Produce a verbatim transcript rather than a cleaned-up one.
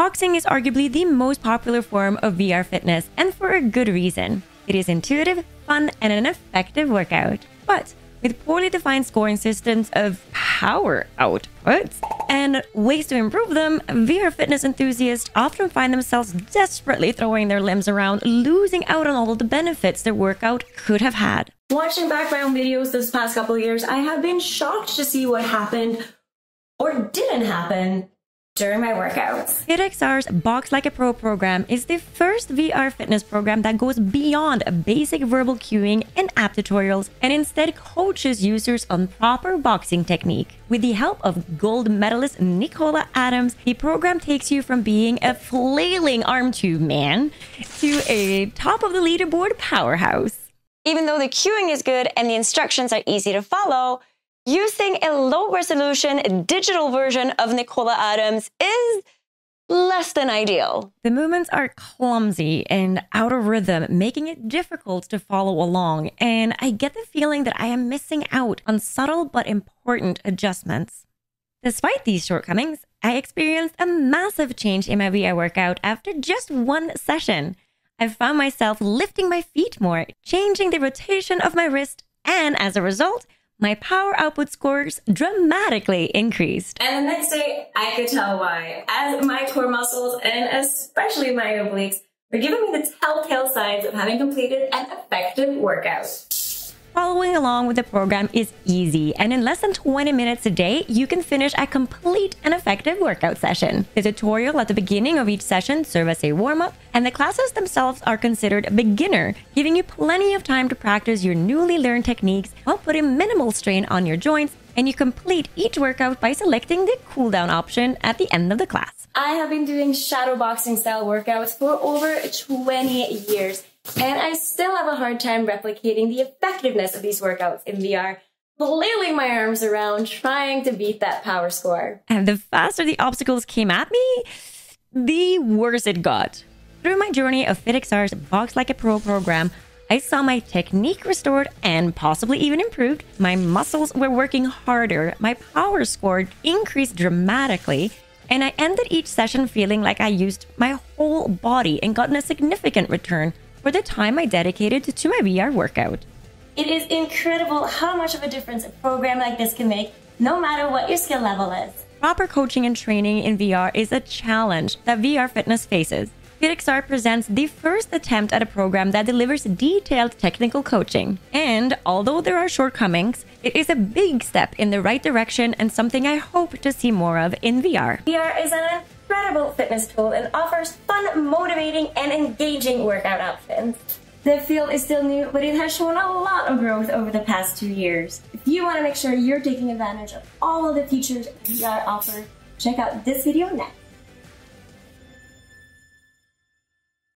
Boxing is arguably the most popular form of V R fitness, and for a good reason. It is intuitive, fun, and an effective workout. But with poorly defined scoring systems of power outputs and ways to improve them, V R fitness enthusiasts often find themselves desperately throwing their limbs around, losing out on all of the benefits their workout could have had. Watching back my own videos this past couple of years, I have been shocked to see what happened or didn't happen during my workouts. FitXR's Box Like a Pro program is the first V R fitness program that goes beyond basic verbal cueing and app tutorials and instead coaches users on proper boxing technique. With the help of gold medalist Nicola Adams, the program takes you from being a flailing arm tube man to a top of the leaderboard powerhouse. Even though the cueing is good and the instructions are easy to follow, using a low-resolution digital version of Nicola Adams is less than ideal. The movements are clumsy and out of rhythm, making it difficult to follow along, and I get the feeling that I am missing out on subtle but important adjustments. Despite these shortcomings, I experienced a massive change in my V R workout after just one session. I found myself lifting my feet more, changing the rotation of my wrist, and as a result, my power output scores dramatically increased. And the next day, I could tell why, as my core muscles and especially my obliques were giving me the telltale signs of having completed an effective workout. Following along with the program is easy, and in less than twenty minutes a day, you can finish a complete and effective workout session. The tutorial at the beginning of each session serves as a warm-up, and the classes themselves are considered beginner, giving you plenty of time to practice your newly learned techniques while putting minimal strain on your joints, and you complete each workout by selecting the cooldown option at the end of the class. I have been doing shadow boxing style workouts for over twenty years, and I still have a hard time replicating the effectiveness of these workouts in V R, flailing my arms around, trying to beat that power score. And the faster the obstacles came at me, the worse it got. Through my journey of FitXR's Box Like a Pro program, I saw my technique restored and possibly even improved. My muscles were working harder, my power score increased dramatically, and I ended each session feeling like I used my whole body and gotten a significant return for the time I dedicated to my V R workout. It is incredible how much of a difference a program like this can make, no matter what your skill level is. Proper coaching and training in V R is a challenge that V R fitness faces. FitXR presents the first attempt at a program that delivers detailed technical coaching. And although there are shortcomings, it is a big step in the right direction and something I hope to see more of in V R. V R is an incredible fitness tool and offers fun, motivating, and engaging workout options. The field is still new, but it has shown a lot of growth over the past two years. If you want to make sure you're taking advantage of all of the features V R offers, check out this video next.